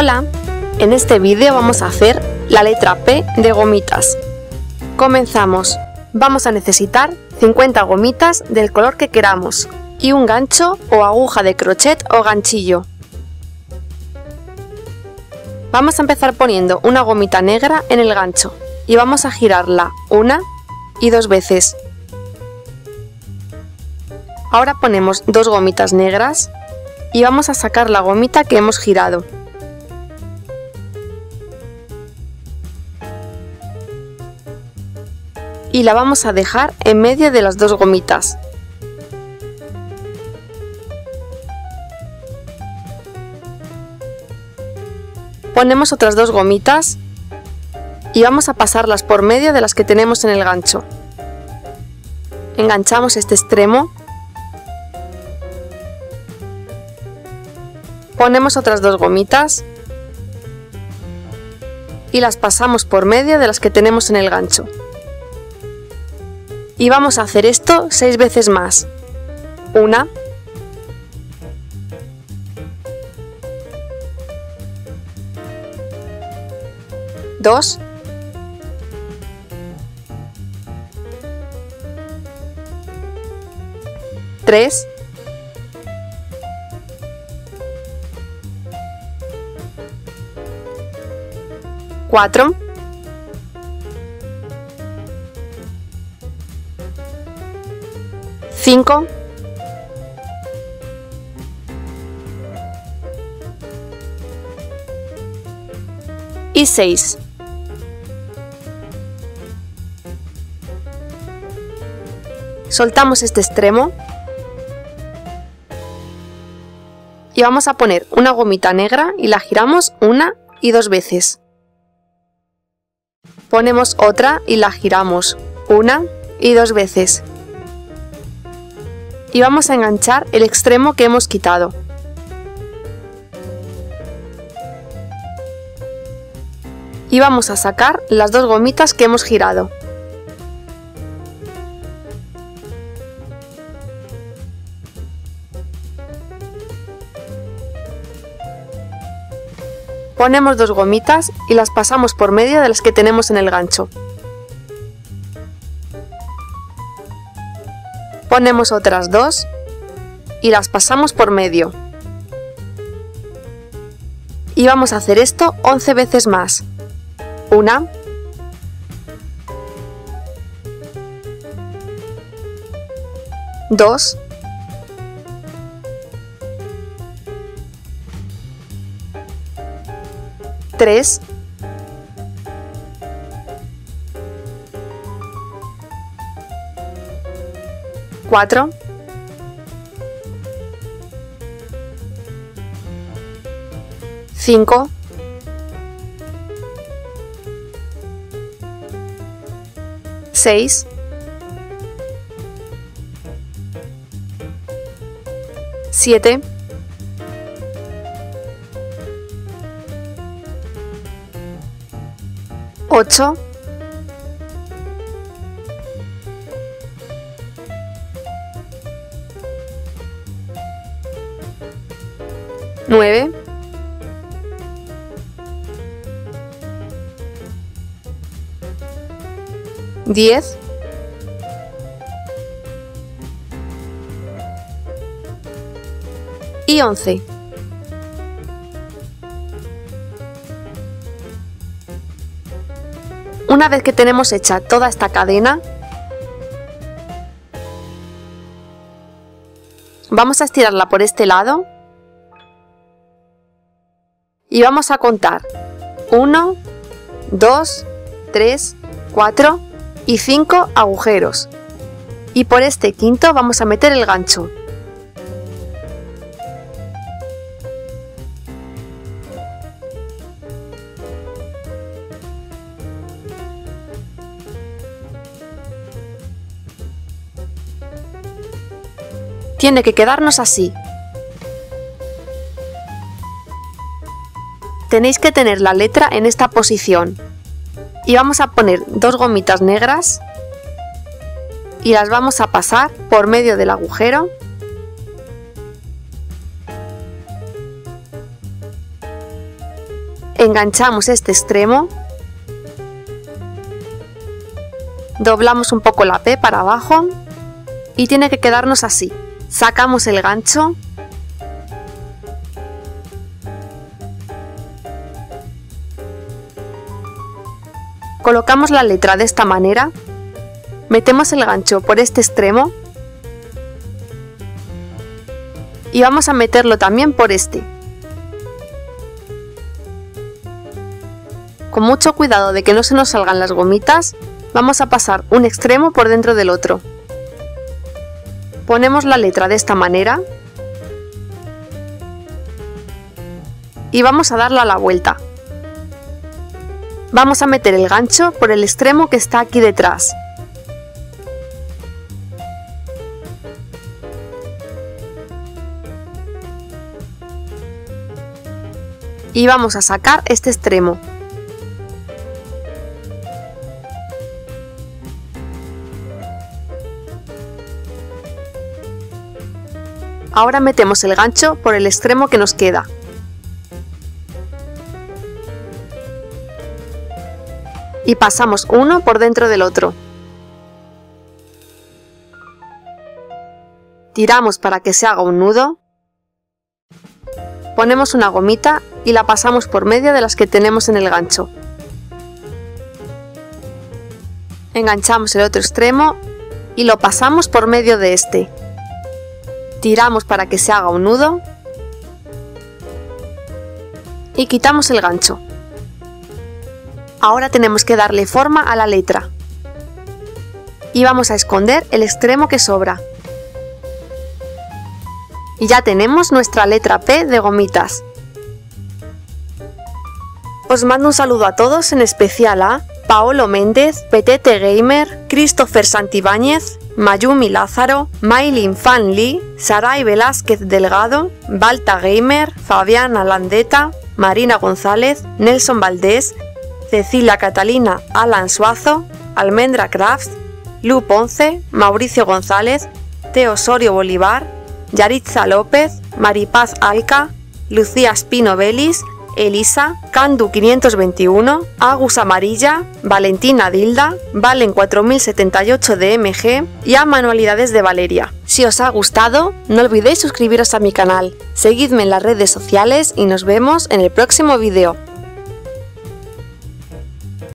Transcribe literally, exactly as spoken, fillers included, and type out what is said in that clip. Hola, en este vídeo vamos a hacer la letra P de gomitas. Comenzamos. Vamos a necesitar cincuenta gomitas del color que queramos y un gancho o aguja de crochet o ganchillo. Vamos a empezar poniendo una gomita negra en el gancho y vamos a girarla una y dos veces. Ahora ponemos dos gomitas negras y vamos a sacar la gomita que hemos girado. Y la vamos a dejar en medio de las dos gomitas. Ponemos otras dos gomitas y vamos a pasarlas por medio de las que tenemos en el gancho. Enganchamos este extremo. Ponemos otras dos gomitas y las pasamos por medio de las que tenemos en el gancho. Y vamos a hacer esto seis veces más. Una. Dos. Tres. Cuatro. cinco, y seis. Soltamos este extremo y vamos a poner una gomita negra y la giramos una y dos veces. Ponemos otra y la giramos una y dos veces. Y vamos a enganchar el extremo que hemos quitado. Y vamos a sacar las dos gomitas que hemos girado. Ponemos dos gomitas y las pasamos por medio de las que tenemos en el gancho. Ponemos otras dos y las pasamos por medio. Y vamos a hacer esto once veces más. Una. Dos. Tres. Cuatro, cinco, seis, siete, ocho, nueve, diez, y once. Una vez que tenemos hecha toda esta cadena, vamos a estirarla por este lado. Y vamos a contar uno, dos, tres, cuatro y cinco agujeros. Y por este quinto vamos a meter el gancho. Tiene que quedarnos así. Tenéis que tener la letra en esta posición y vamos a poner dos gomitas negras y las vamos a pasar por medio del agujero enganchamos este extremo, doblamos un poco la P para abajo y tiene que quedarnos así. Sacamos el gancho, colocamos la letra de esta manera, metemos el gancho por este extremo y vamos a meterlo también por este. Con mucho cuidado de que no se nos salgan las gomitas, vamos a pasar un extremo por dentro del otro. Ponemos la letra de esta manera y vamos a darla la vuelta. Vamos a meter el gancho por el extremo que está aquí detrás. Y vamos a sacar este extremo. Ahora metemos el gancho por el extremo que nos queda. Y pasamos uno por dentro del otro. Tiramos para que se haga un nudo. Ponemos una gomita y la pasamos por medio de las que tenemos en el gancho. Enganchamos el otro extremo y lo pasamos por medio de este. Tiramos para que se haga un nudo y quitamos el gancho. Ahora tenemos que darle forma a la letra y vamos a esconder el extremo que sobra. Y ya tenemos nuestra letra P de gomitas. Os mando un saludo a todos, en especial a Paolo Méndez, Petete Gamer, Christopher Santibáñez, Mayumi Lázaro, Maylin Fan Lee, Sarai Velázquez Delgado, Balta Gamer, Fabiana Landeta, Marina González, Nelson Valdés, Cecilia Catalina, Alan Suazo, Almendra Crafts, Lu Ponce, Mauricio González, Teosorio Bolívar, Yaritza López, Maripaz Alca, Lucía Espino Vélez, Elisa, Candu quinientos veintiuno, Agus Amarilla, Valentina Dilda, Valen cuatro mil setenta y ocho D M G y a Manualidades de Valeria. Si os ha gustado, no olvidéis suscribiros a mi canal, seguidme en las redes sociales y nos vemos en el próximo vídeo.